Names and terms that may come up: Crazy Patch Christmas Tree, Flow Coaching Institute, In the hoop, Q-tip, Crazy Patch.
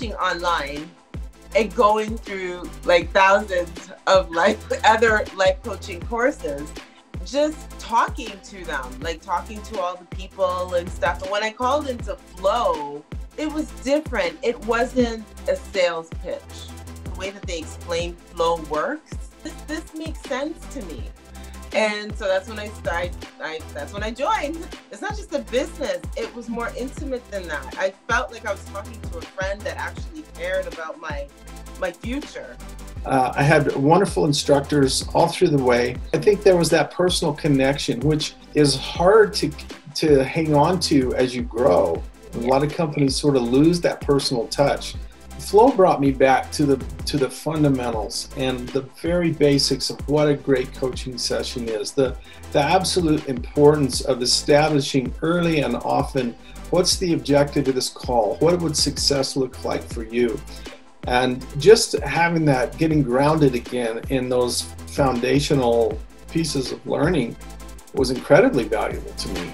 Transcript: coaching online and going through like thousands of other life coaching courses, just talking to them, like talking to all the people and stuff. And when I called into Flow, it was different. It wasn't a sales pitch. The way that they explain Flow works, this makes sense to me. And so that's when I joined. It's not just a business. It was more intimate than that. I felt like I was talking to a friend that actually cared about my future. I had wonderful instructors all through the way. I think there was that personal connection, which is hard to hang on to as you grow. A lot of companies sort of lose that personal touch. Flow brought me back to the fundamentals and the very basics of what a great coaching session is. The absolute importance of establishing early and often what's the objective of this call, what would success look like for you, and just having that, getting grounded again in those foundational pieces of learning was incredibly valuable to me.